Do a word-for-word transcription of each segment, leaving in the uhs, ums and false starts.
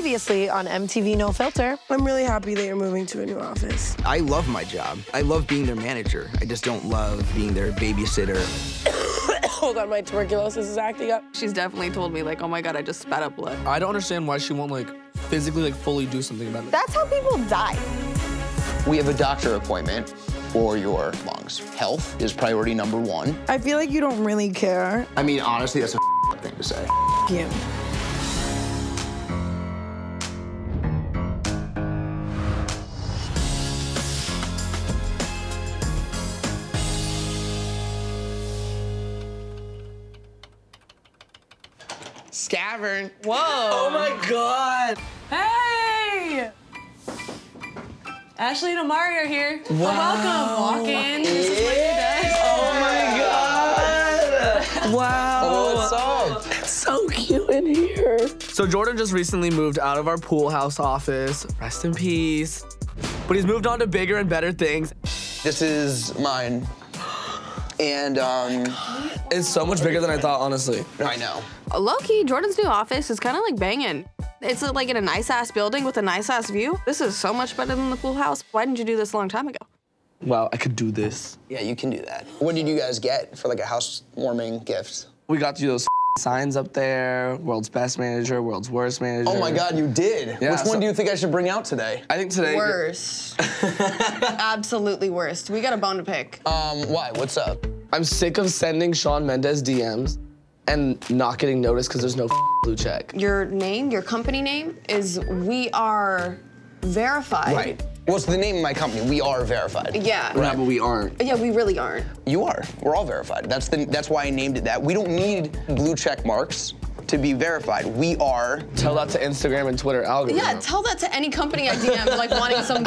Previously on M T V No Filter. I'm really happy that you're moving to a new office. I love my job. I love being their manager. I just don't love being their babysitter. Hold on, my tuberculosis is acting up. She's definitely told me, like, oh my God, I just spat up blood. I don't understand why she won't, like, physically, like, fully do something about it. That's how people die. We have a doctor appointment for your lungs. Health is priority number one. I feel like you don't really care. I mean, honestly, that's a f thing to say. F you. Scavern. Whoa. Oh my God. Hey! Ashly and Imari are here. Wow. Welcome. Walk in. Yeah. This is what you guys. Oh my God. Wow. Oh, what's up? It's so cute in here. So Jordan just recently moved out of our pool house office. Rest in peace. But he's moved on to bigger and better things. This is mine. And um, oh it's so much bigger than I thought, honestly. I know. Low-key, Jordan's new office is kind of like banging. It's like in a nice-ass building with a nice-ass view. This is so much better than the pool house. Why didn't you do this a long time ago? Wow, I could do this. Yeah, you can do that. What did you guys get for like a housewarming gift? We got you those signs up there, world's best manager, world's worst manager. Oh my God, you did. Yeah, Which so one do you think I should bring out today? I think today. Worst. Absolutely worst. We got a bone to pick. Um, why? What's up? I'm sick of sending Shawn Mendes D Ms and not getting noticed because there's no blue check. Your name, your company name is We Are Verified. Right. Well, it's the name of my company. We Are Verified. Yeah. Right. Yeah, but we aren't. Yeah, we really aren't. You are. We're all verified. That's the. That's why I named it that. We don't need blue check marks to be verified. We are. Tell that to Instagram and Twitter algorithm. Yeah, tell that to any company I D M, like wanting some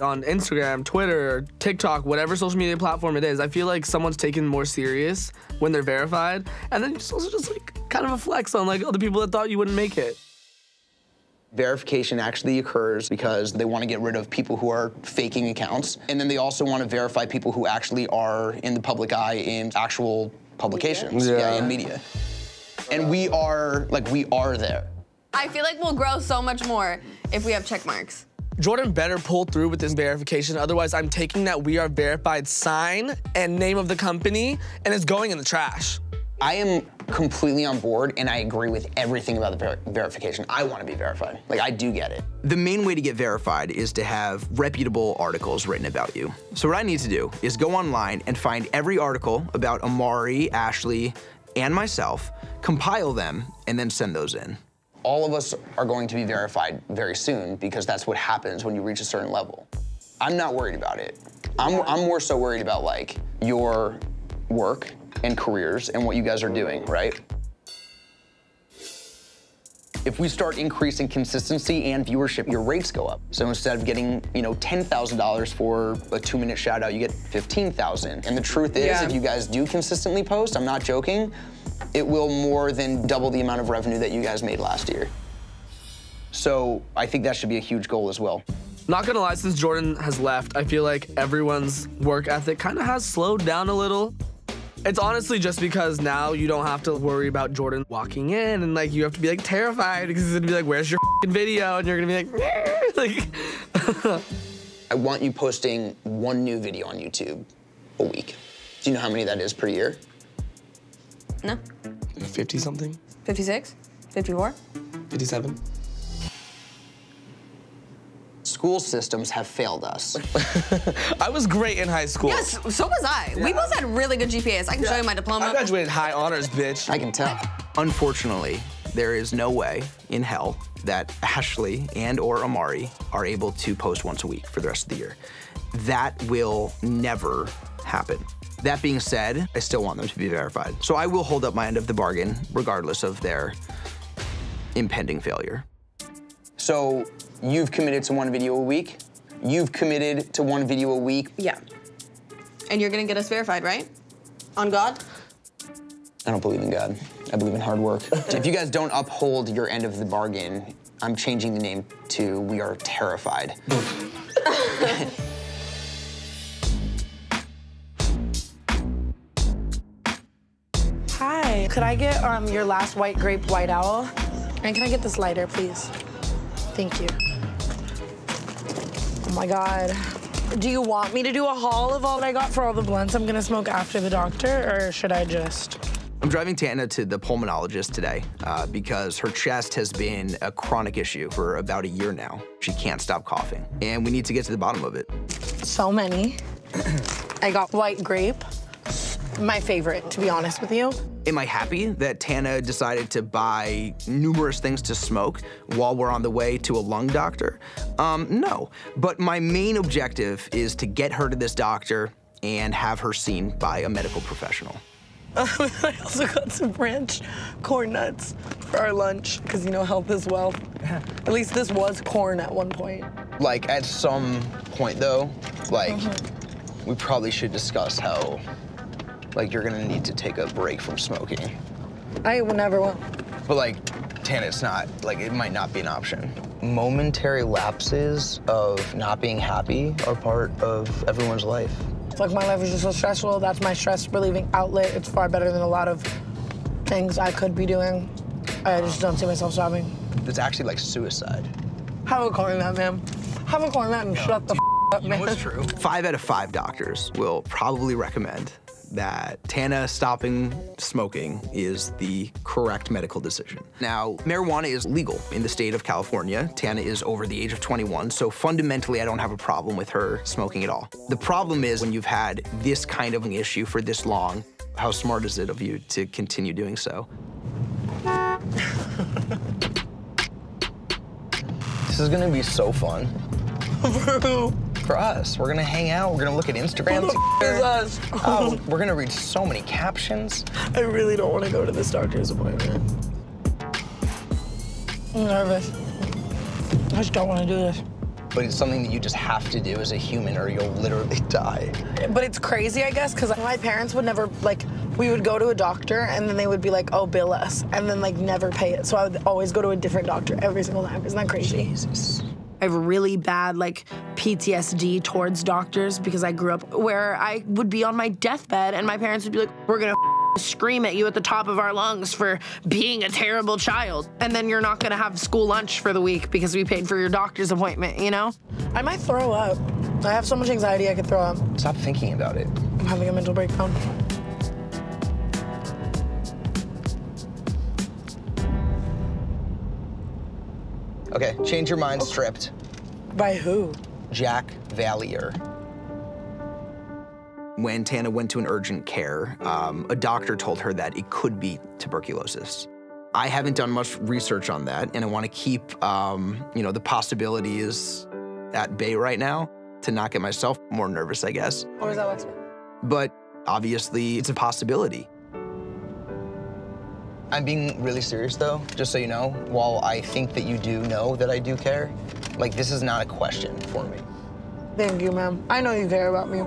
on Instagram, Twitter, TikTok, whatever social media platform it is. I feel like someone's taken more serious when they're verified, and then it's also just like kind of a flex on like other people that thought you wouldn't make it. Verification actually occurs because they want to get rid of people who are faking accounts, and then they also want to verify people who actually are in the public eye in actual publications, yeah, yeah in media. And we are, like, we are there. I feel like we'll grow so much more if we have check marks. Jordan better pull through with this verification, otherwise I'm taking that We Are Verified sign and name of the company, and it's going in the trash. I am completely on board, and I agree with everything about the ver verification. I want to be verified. Like, I do get it. The main way to get verified is to have reputable articles written about you. So what I need to do is go online and find every article about Imari, Ashly, and myself, compile them, and then send those in. All of us are going to be verified very soon because that's what happens when you reach a certain level. I'm not worried about it. I'm, I'm more so worried about, like, your work and careers and what you guys are doing, right? If we start increasing consistency and viewership, your rates go up. So instead of getting, you know, ten thousand dollars for a two-minute shout-out, you get fifteen thousand. And the truth is, yeah. if you guys do consistently post, I'm not joking, it will more than double the amount of revenue that you guys made last year. So I think that should be a huge goal as well. Not gonna lie, since Jordan has left, I feel like everyone's work ethic kind of has slowed down a little. It's honestly just because now you don't have to worry about Jordan walking in and, like, you have to be, like, terrified because he's gonna be like, where's your f***ing video? And you're gonna be like, like. I want you posting one new video on YouTube a week. Do you know how many that is per year? No. fifty something? fifty-six? fifty-four? fifty-seven? School systems have failed us. I was great in high school. Yes, so was I. Yeah. We both had really good G P As. I can yeah. show you my diploma. I graduated high honors, bitch. I can tell. Unfortunately, there is no way in hell that Ashly and or Imari are able to post once a week for the rest of the year. That will never happen. That being said, I still want them to be verified. So I will hold up my end of the bargain, regardless of their impending failure. So you've committed to one video a week. You've committed to one video a week. Yeah. And you're gonna get us verified, right? On God? I don't believe in God. I believe in hard work. If you guys don't uphold your end of the bargain, I'm changing the name to We Are Terrified. Hi, could I get um, your last white grape white owl? And can I get this lighter, please? Thank you. Oh my God. Do you want me to do a haul of all that I got for all the blunts I'm gonna smoke after the doctor, or should I just? I'm driving Tana to the pulmonologist today uh, because her chest has been a chronic issue for about a year now. She can't stop coughing, and we need to get to the bottom of it. So many. I got white grape, my favorite, to be honest with you. Am I happy that Tana decided to buy numerous things to smoke while we're on the way to a lung doctor? Um, no, but my main objective is to get her to this doctor and have her seen by a medical professional. I also got some ranch corn nuts for our lunch, because you know health is wealth. At least this was corn at one point. Like, at some point though, like, mm-hmm. we probably should discuss how, like, you're gonna need to take a break from smoking. I will never will. But like, Tana, it's not, like, it might not be an option. Momentary lapses of not being happy are part of everyone's life. Like, my life is just so stressful. That's my stress-relieving outlet. It's far better than a lot of things I could be doing. I just don't see myself stopping. It's actually like suicide. Have a corn nut, ma'am. Have a corn nut and no, shut the f up, man. You know it's true. Five out of five doctors will probably recommend that Tana stopping smoking is the correct medical decision. Now, marijuana is legal in the state of California. Tana is over the age of twenty-one, so fundamentally I don't have a problem with her smoking at all. The problem is when you've had this kind of an issue for this long, how smart is it of you to continue doing so? This is gonna be so fun. For who? For us. We're gonna hang out, we're gonna look at Instagram together. Who the f is us? Oh, we're gonna read so many captions. I really don't wanna go to this doctor's appointment. I'm nervous. I just don't wanna do this. But it's something that you just have to do as a human or you'll literally die. But it's crazy, I guess, because my parents would never, like, we would go to a doctor and then they would be like, oh, bill us, and then like never pay it. So I would always go to a different doctor every single time. Isn't that crazy? Jesus. I have really bad, like, P T S D towards doctors because I grew up where I would be on my deathbed and my parents would be like, we're gonna scream at you at the top of our lungs for being a terrible child. And then you're not gonna have school lunch for the week because we paid for your doctor's appointment, you know? I might throw up. I have so much anxiety I could throw up. Stop thinking about it. I'm having a mental breakdown. Okay, change your mind, stripped. By who? Jack Valier. When Tana went to an urgent care, um, a doctor told her that it could be tuberculosis. I haven't done much research on that, and I want to keep, um, you know, the possibilities at bay right now to not get myself more nervous, I guess. Or is that what's? But obviously, it's a possibility. I'm being really serious though, just so you know, while I think that you do know that I do care, like, this is not a question for me. Thank you, ma'am. I know you care about me.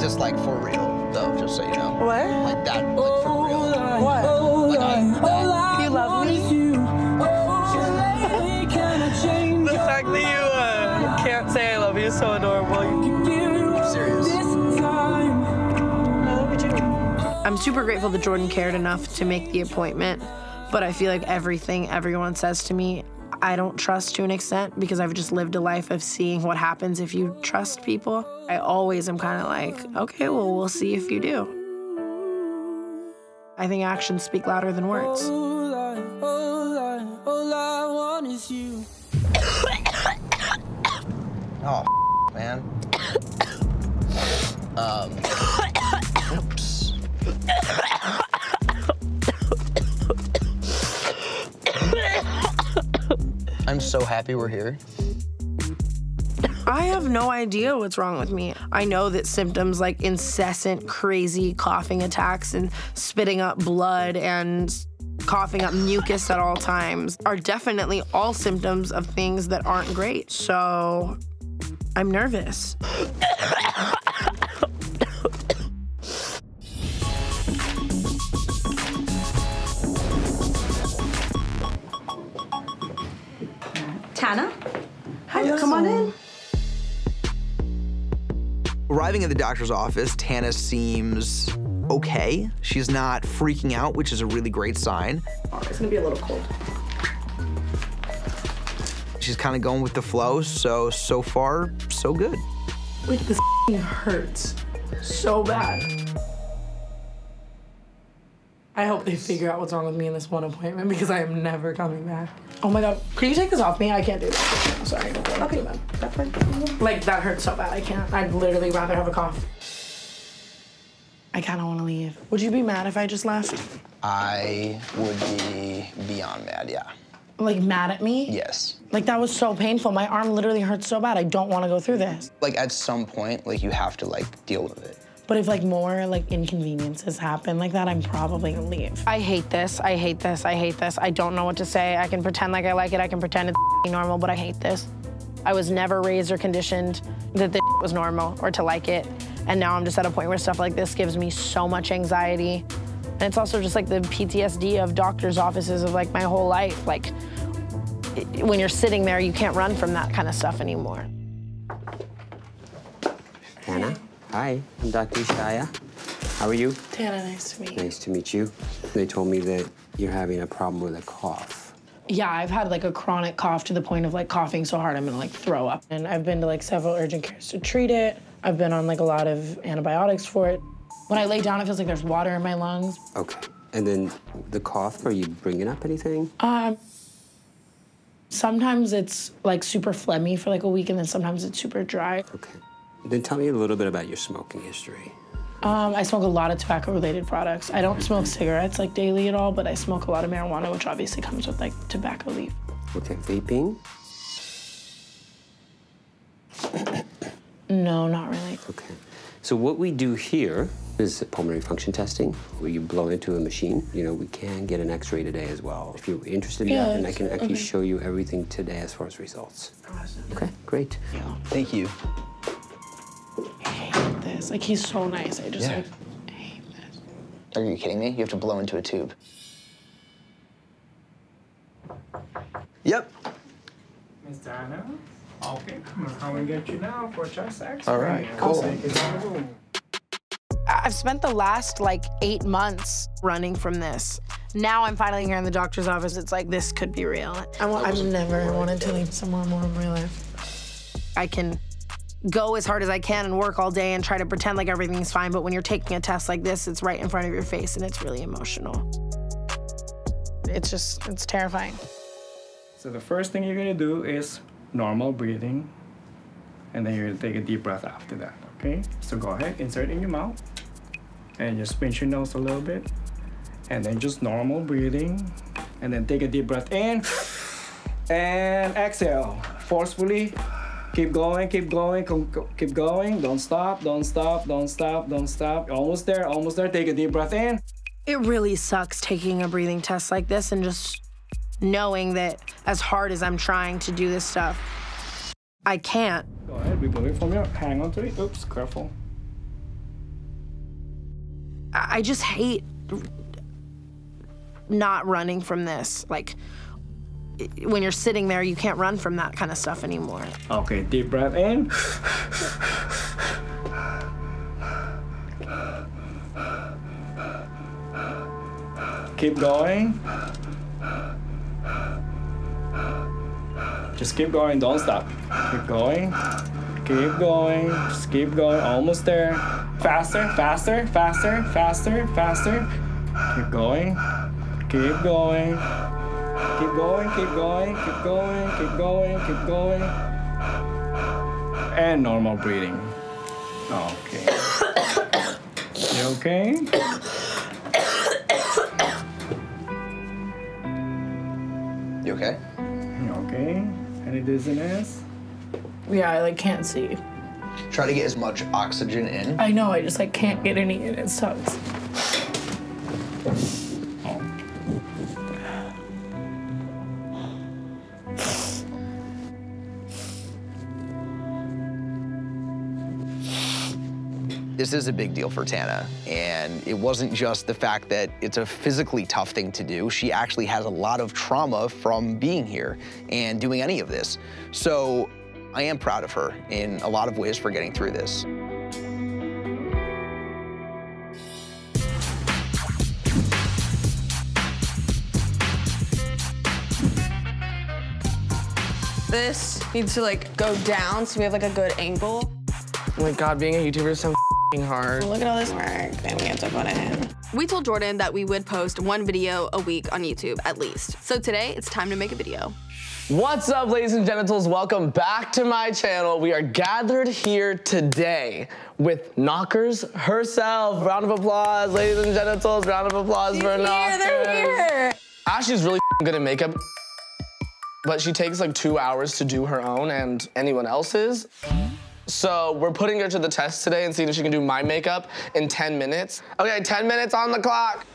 Just like for real though, just so you know. What? Like that, like oh, for real. What? Oh, like I, oh, I, you love me? You. Oh, the fact that you uh, can't say I love you is so adorable. I'm serious. I'm super grateful that Jordan cared enough to make the appointment, but I feel like everything everyone says to me, I don't trust to an extent because I've just lived a life of seeing what happens if you trust people. I always am kind of like, okay, well, we'll see if you do. I think actions speak louder than words. All I, all I, all I want is you. Oh, man. Um, oops. I'm so happy we're here. I have no idea what's wrong with me. I know that symptoms like incessant, crazy coughing attacks and spitting up blood and coughing up mucus at all times are definitely all symptoms of things that aren't great. So I'm nervous. Tana, hi, come on in. Arriving at the doctor's office, Tana seems okay. She's not freaking out, which is a really great sign. Oh, it's gonna be a little cold. she's kind of going with the flow, so, so far, so good. Like, this hurts so bad. I hope they figure out what's wrong with me in this one appointment because I am never coming back. Oh my God, could you take this off me? I can't do this. I'm sorry. Okay, man. That hurt. Like, that hurts so bad, I can't. I'd literally rather have a cough. I kind of want to leave. Would you be mad if I just left? I would be beyond mad, yeah. Like, mad at me? Yes. Like, that was so painful. My arm literally hurts so bad. I don't want to go through this. Like, at some point, like, you have to, like, deal with it. But if, like, more, like, inconveniences happen like that, I'm probably gonna leave. I hate this. I hate this. I hate this. I don't know what to say. I can pretend like I like it. I can pretend it's normal, but I hate this. I was never raised or conditioned that this was normal or to like it. And now I'm just at a point where stuff like this gives me so much anxiety. And it's also just like the P T S D of doctor's offices of like my whole life. Like, it, when you're sitting there, you can't run from that kind of stuff anymore. Tana, hi, I'm Doctor Shia. How are you? Tana, nice to meet you. Nice to meet you. They told me that you're having a problem with a cough. Yeah, I've had like a chronic cough to the point of like coughing so hard I'm gonna like throw up. And I've been to like several urgent cares to treat it. I've been on like a lot of antibiotics for it. When I lay down, it feels like there's water in my lungs. Okay, and then the cough, are you bringing up anything? Um, sometimes it's like super phlegmy for like a week and then sometimes it's super dry. Okay, then tell me a little bit about your smoking history. Um, I smoke a lot of tobacco-related products. I don't smoke cigarettes like daily at all, but I smoke a lot of marijuana, which obviously comes with like tobacco leaf. Okay, vaping? No, not really. Okay, so what we do here is pulmonary function testing, where you blow into a machine. You know, we can get an x-ray today as well. If you're interested in yeah, that, then I can actually okay. show you everything today as far as results. Awesome. Okay, great. Yeah. Thank you. I hate this. Like, he's so nice. I just, yeah. like, I hate this. Are you kidding me? You have to blow into a tube. Yep. Miz Dana? Okay, I'm gonna come and get you now for chest x-ray. All right, cool. I've spent the last like eight months running from this. Now I'm finally here in the doctor's office. It's like, this could be real. I I've never wanted to leave somewhere more in my life. I can go as hard as I can and work all day and try to pretend like everything's fine, but when you're taking a test like this, it's right in front of your face and it's really emotional. It's just, it's terrifying. So the first thing you're gonna do is normal breathing, and then you're gonna take a deep breath after that, okay? So go ahead, insert in your mouth, and just pinch your nose a little bit, and then just normal breathing, and then take a deep breath in, and exhale, forcefully. Keep going, keep going, keep going. Don't stop, don't stop, don't stop, don't stop. Almost there, almost there, take a deep breath in. It really sucks taking a breathing test like this and just knowing that as hard as I'm trying to do this stuff, I can't. Go ahead, remove it from your, hang on to it. Oops, careful. I just hate not running from this. Like, when you're sitting there, you can't run from that kind of stuff anymore. Okay, deep breath in. Keep going. Just keep going, don't stop. Keep going, keep going, just keep going, almost there. Faster, faster, faster, faster, faster. Keep going, keep going, keep going, keep going, keep going, keep going, keep going. And normal breathing. Okay. You okay? You okay? You okay? Any dizziness? Yeah, I like can't see. Try to get as much oxygen in. I know, I just like can't get any in, it sucks. Oh. This is a big deal for Tana, and it wasn't just the fact that it's a physically tough thing to do. She actually has a lot of trauma from being here and doing any of this. So I am proud of her in a lot of ways for getting through this. This needs to like go down so we have like a good angle. Oh my God, being a YouTuber is so f***ing hard. Look at all this work that we have to put in. We told Jordan that we would post one video a week on YouTube at least. So today it's time to make a video. What's up, ladies and genitals? Welcome back to my channel. We are gathered here today with Knockers herself. Round of applause, ladies and genitals. Round of applause She's for here, Knockers. They're here. Ashly's really good at makeup, but she takes like two hours to do her own and anyone else's. So we're putting her to the test today and seeing if she can do my makeup in ten minutes. Okay, ten minutes on the clock.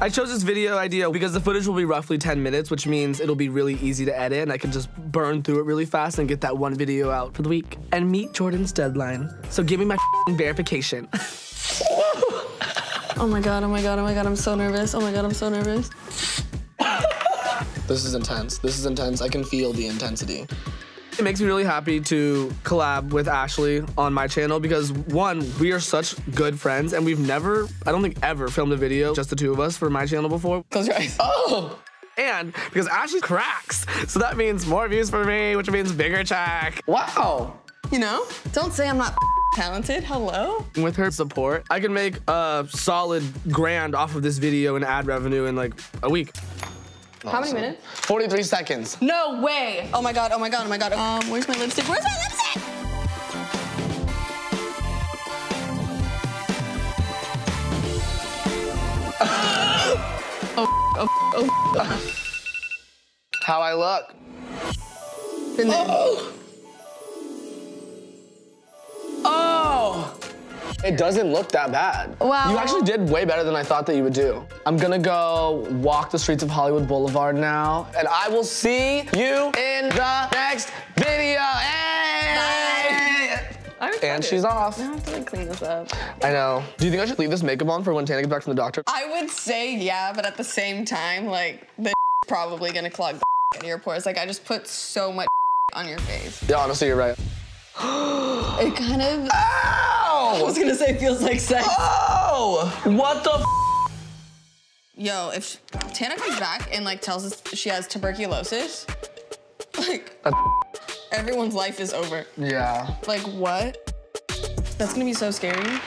I chose this video idea because the footage will be roughly ten minutes, which means it'll be really easy to edit and I can just burn through it really fast and get that one video out for the week and meet Jordan's deadline. So give me my verification. Oh my God, oh my God, oh my God, I'm so nervous. Oh my God, I'm so nervous. This is intense, this is intense. I can feel the intensity. It makes me really happy to collab with Ashly on my channel because one, we are such good friends and we've never, I don't think ever filmed a video, just the two of us for my channel before. Close your eyes. Oh! And because Ashly cracks, so that means more views for me, which means bigger check. Wow. You know, don't say I'm not talented, hello? With her support, I can make a solid grand off of this video and ad revenue in like a week. How many minutes? forty-three seconds. No way. Oh my God, oh my God, oh my God. Um, where's my lipstick? Where's my lipstick? oh, oh, oh, oh. How I look. And then... oh. Oh. It doesn't look that bad. Wow. You actually did way better than I thought that you would do. I'm gonna go walk the streets of Hollywood Boulevard now, and I will see you in the next video. Hey! Bye. And she's off. I have to like clean this up. I know. Do you think I should leave this makeup on for when Tana gets back from the doctor? I would say yeah, but at the same time, like, the probably gonna clog the out of your pores. Like, I just put so much on your face. Yeah, honestly, you're right. It kind of... ow! I was gonna say feels like sex. Oh! What the f Yo, if Tana comes back and like tells us she has tuberculosis, like That's everyone's life is over. Yeah. Like what? That's gonna be so scary.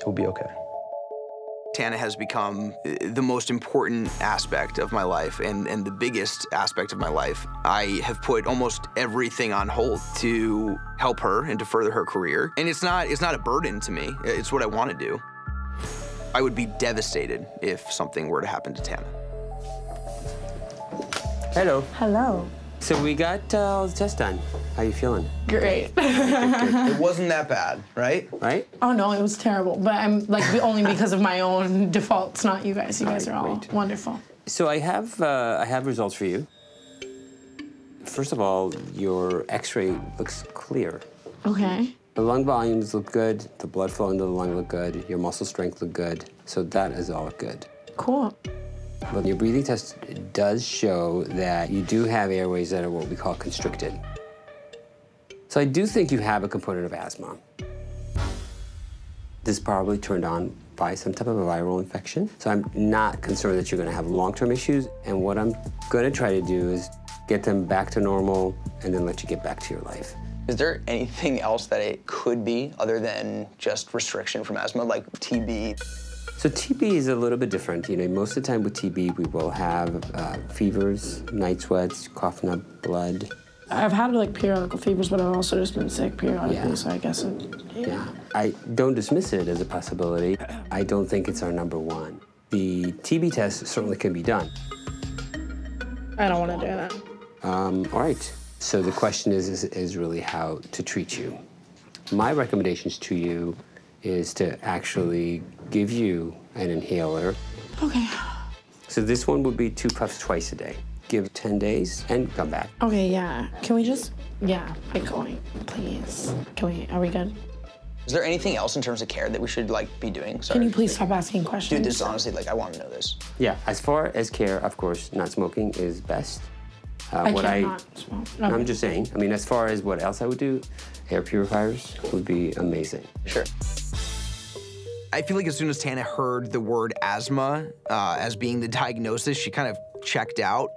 It'll be okay. Tana has become the most important aspect of my life and, and the biggest aspect of my life. I have put almost everything on hold to help her and to further her career. And it's not, it's not a burden to me. It's what I want to do. I would be devastated if something were to happen to Tana. Hello. Hello. So we got uh, all the tests done. How you feeling? Great. It wasn't that bad, right? Right? Oh no, it was terrible. But I'm like only because of my own defaults, not you guys. You all guys right, are all great. Wonderful. So I have uh, I have results for you. First of all, your X-ray looks clear. Okay. The lung volumes look good. The blood flow into the lung look good. Your muscle strength look good. So that is all good. Cool. But your breathing test does show that you do have airways that are what we call constricted. So I do think you have a component of asthma. This is probably turned on by some type of a viral infection. So I'm not concerned that you're gonna have long-term issues. And what I'm gonna try to do is get them back to normal and then let you get back to your life. Is there anything else that it could be other than just restriction from asthma, like T B? So T B is a little bit different. You know, most of the time with T B, we will have uh, fevers, night sweats, coughing up blood. I've had like periodical fevers, but I've also just been sick periodically, yeah. So I guess it, yeah. yeah. I don't dismiss it as a possibility. I don't think it's our number one. The T B test certainly can be done. I don't want to do that. Um, all right. So the question is, is, is really how to treat you. My recommendations to you is to actually give you an inhaler. Okay. So this one would be two puffs twice a day. Give ten days and come back. Okay, yeah. Can we just, yeah, get going, please. Can we, are we good? Is there anything else in terms of care that we should like be doing? Sorry. Can you please stop asking questions? Dude, this is honestly, like, I want to know this. Yeah, as far as care, of course, not smoking is best. Uh, I what cannot I, smoke. Okay. I'm just saying. I mean, as far as what else I would do, air purifiers would be amazing. Sure. I feel like as soon as Tana heard the word asthma uh, as being the diagnosis, she kind of checked out.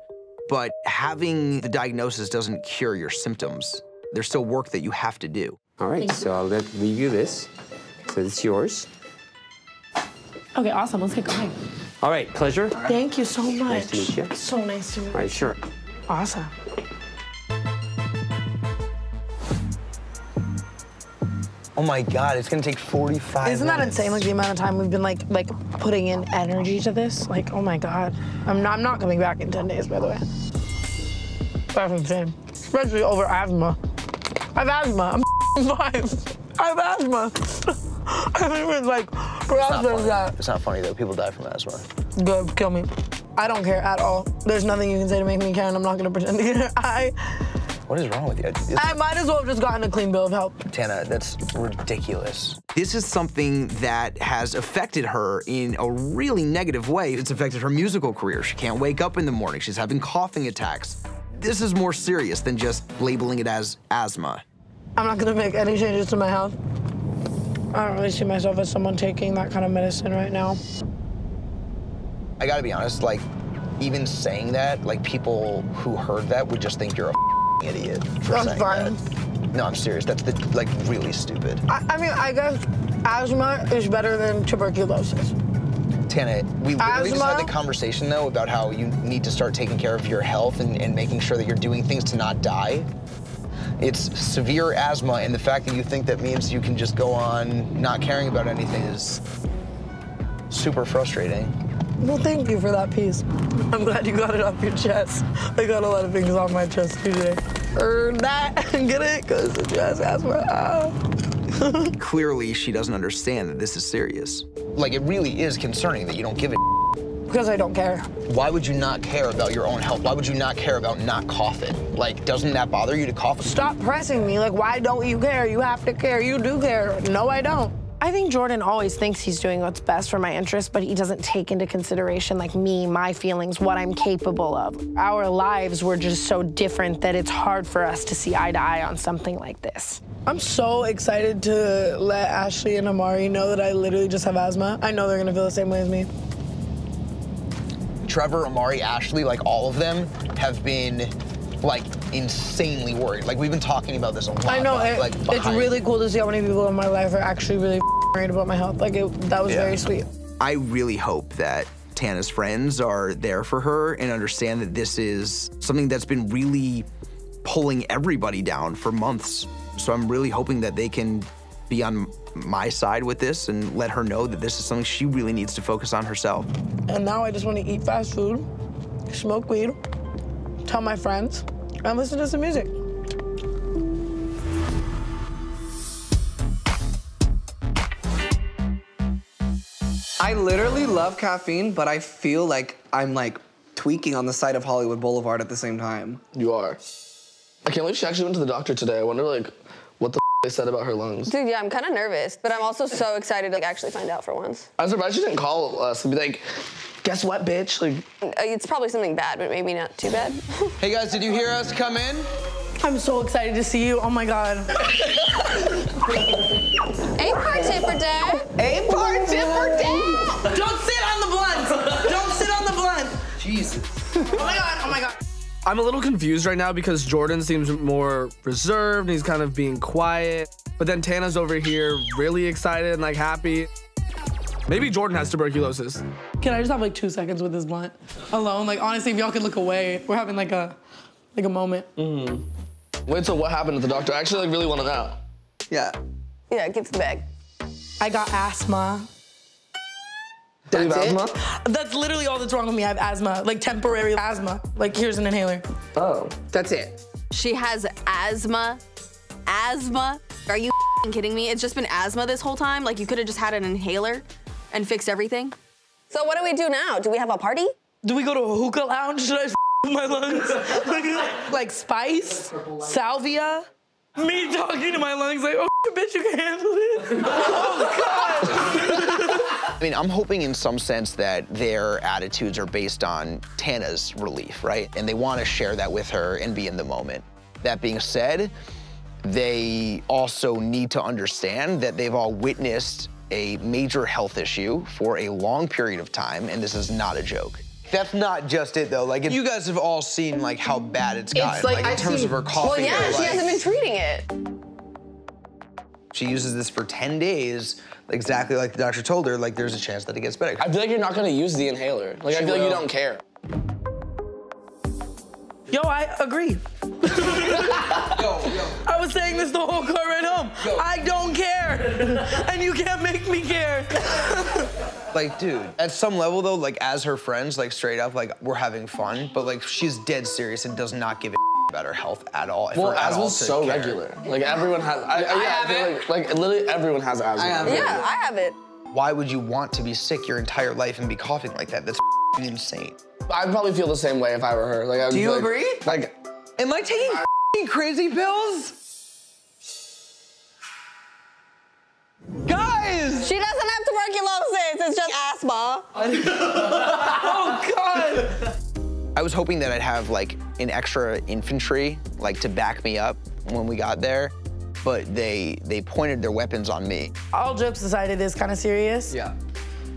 But having the diagnosis doesn't cure your symptoms. There's still work that you have to do. All right, Thank so you. I'll let, leave you this. So it's yours. Okay, awesome. Let's get going. All right, pleasure. Thank you so much. Nice to meet you. So nice to meet you. All right, sure. Awesome. Oh my God, it's gonna take forty-five Isn't that minutes. Insane, like, the amount of time we've been, like, like putting in energy to this? Like, oh my God. I'm not, I'm not coming back in ten days, by the way. That's insane. Especially over asthma. I have asthma, I'm five. I have asthma. I haven't even, like, processed that. It's not funny, though. People die from asthma. Good, kill me. I don't care at all. There's nothing you can say to make me care, and I'm not gonna pretend to care. I... What is wrong with you? It's... I might as well have just gotten a clean bill of health. Tana, that's ridiculous. This is something that has affected her in a really negative way. It's affected her musical career. She can't wake up in the morning. She's having coughing attacks. This is more serious than just labeling it as asthma. I'm not gonna make any changes to my health. I don't really see myself as someone taking that kind of medicine right now. I gotta be honest, like, even saying that, like, people who heard that would just think you're a idiot for That's saying fine. That. No, I'm serious. That's, the, like, really stupid. I, I mean, I guess asthma is better than tuberculosis. Tana, we literally just had the conversation, though, about how you need to start taking care of your health and, and making sure that you're doing things to not die. It's severe asthma, and the fact that you think that means you can just go on not caring about anything is super frustrating. Well, thank you for that piece. I'm glad you got it off your chest. I got a lot of things off my chest today. Earn that and get it, because the chest asthma. Ah. Clearly, she doesn't understand that this is serious. Like, it really is concerning that you don't give a Because I don't care. Why would you not care about your own health? Why would you not care about not coughing? Like, doesn't that bother you to cough? Stop pressing me. Like, why don't you care? You have to care. You do care. No, I don't. I think Jordan always thinks he's doing what's best for my interests, but he doesn't take into consideration, like, me, my feelings, what I'm capable of. Our lives were just so different that it's hard for us to see eye to eye on something like this. I'm so excited to let Ashly and Imari know that I literally just have asthma. I know they're gonna feel the same way as me. Trevor, Imari, Ashly, like, all of them have been, like, insanely worried. Like, we've been talking about this a lot. I know, about, it, like, it's really cool to see how many people in my life are actually really worried about my health. Like, it, that was yeah. very sweet. I really hope that Tana's friends are there for her and understand that this is something that's been really pulling everybody down for months. So I'm really hoping that they can be on my side with this and let her know that this is something she really needs to focus on herself. And now I just want to eat fast food, smoke weed, tell my friends, and listen to some music. I literally love caffeine, but I feel like I'm, like, tweaking on the side of Hollywood Boulevard at the same time. You are. I can't believe she actually went to the doctor today. I wonder, like, what the f they said about her lungs. Dude, yeah, I'm kind of nervous, but I'm also so excited to, like, actually find out for once. I'm surprised she didn't call us and be like, guess what, bitch? Like, it's probably something bad, but maybe not too bad. Hey guys, did you hear us come in? I'm so excited to see you. Oh my God. A part tipper day. A part tipper day. Don't sit on the blunt. Don't sit on the blunt. Jesus. Oh my God. Oh my God. I'm a little confused right now because Jordan seems more reserved and he's kind of being quiet, but then Tana's over here really excited and, like, happy. Maybe Jordan has tuberculosis. Can I just have, like, two seconds with this blunt alone? Like, honestly, if y'all could look away, we're having, like, a like a moment. Mm. Wait, so what happened at the doctor? I actually, like, really want to know. Yeah. Yeah, get to the bag. I got asthma. That's you have it? Asthma? That's literally all that's wrong with me. I have asthma, like, temporary asthma. Like, here's an inhaler. Oh, that's it. She has asthma. Asthma? Are you kidding me? It's just been asthma this whole time. Like, you could have just had an inhaler and fixed everything. So what do we do now? Do we have a party? Do we go to a hookah lounge? Should I f my lungs? Like, spice, salvia. Me talking to my lungs like, oh, bitch, you can handle it. Oh, God. I mean, I'm hoping in some sense that their attitudes are based on Tana's relief, right? And they want to share that with her and be in the moment. That being said, they also need to understand that they've all witnessed a major health issue for a long period of time, and this is not a joke. That's not just it, though. Like, if you guys have all seen, like, how bad it's gotten, it's like, like in I've terms seen, of her coughing. Well, yeah, or, like, she hasn't been treating it. She uses this for ten days, exactly like the doctor told her, like, there's a chance that it gets better. I feel like you're not gonna use the inhaler. Like, she I feel will. like you don't care. Yo, I agree. yo, yo. I was saying this the whole car ride home. Yo. I don't care, and you can't make me care. Like, dude, at some level, though, like, as her friends, like, straight up, like, we're having fun, but, like, she's dead serious and does not give a about her health at all. If well, asthma's so care. regular. Like, everyone has, I, I, yeah, I have I feel it. Like, like, literally everyone has asthma. I have yeah, it. I have it. Why would you want to be sick your entire life and be coughing like that? That's insane. I'd probably feel the same way if I were her. Like, I would, do you like, agree? Like, am I taking I, crazy pills? Guys! She doesn't have tuberculosis, it's just asthma. Oh, God! I was hoping that I'd have, like, an extra infantry, like, to back me up when we got there, but they they pointed their weapons on me. All jokes aside, it is kind of serious. Yeah.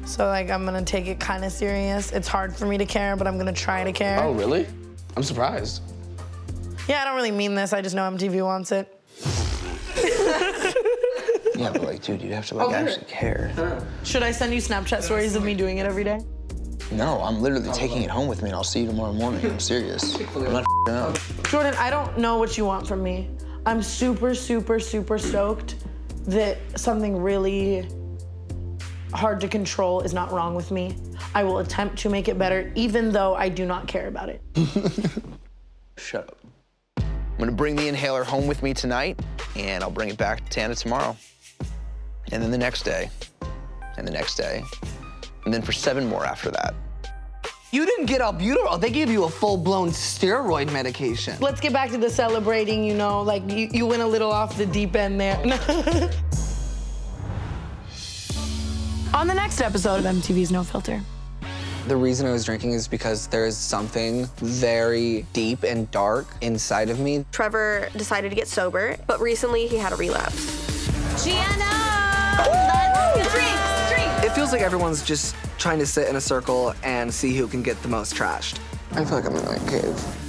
So, like, I'm gonna take it kind of serious. It's hard for me to care, but I'm gonna try to care. Oh, really? I'm surprised. Yeah, I don't really mean this. I just know M T V wants it. Yeah, but, like, dude, you'd have to, like, oh, actually care. Should I send you Snapchat stories of me doing it every day? No, I'm literally taking it home with me, and I'll see you tomorrow morning. I'm serious. I'm not f***ing up. Jordan, I don't know what you want from me. I'm super, super, super stoked that something really hard to control is not wrong with me. I will attempt to make it better, even though I do not care about it. Shut up. I'm gonna bring the inhaler home with me tonight, and I'll bring it back to Tana tomorrow. And then the next day, and the next day. And then for seven more after that. You didn't get Albuterol. They gave you a full-blown steroid medication. Let's get back to the celebrating, you know, like you, you went a little off the deep end there. On the next episode of M T V's No Filter. The reason I was drinking is because there is something very deep and dark inside of me. Trevor decided to get sober, but recently he had a relapse. Gianna! Let's drink! It feels like everyone's just trying to sit in a circle and see who can get the most trashed. I feel like I'm in a cave.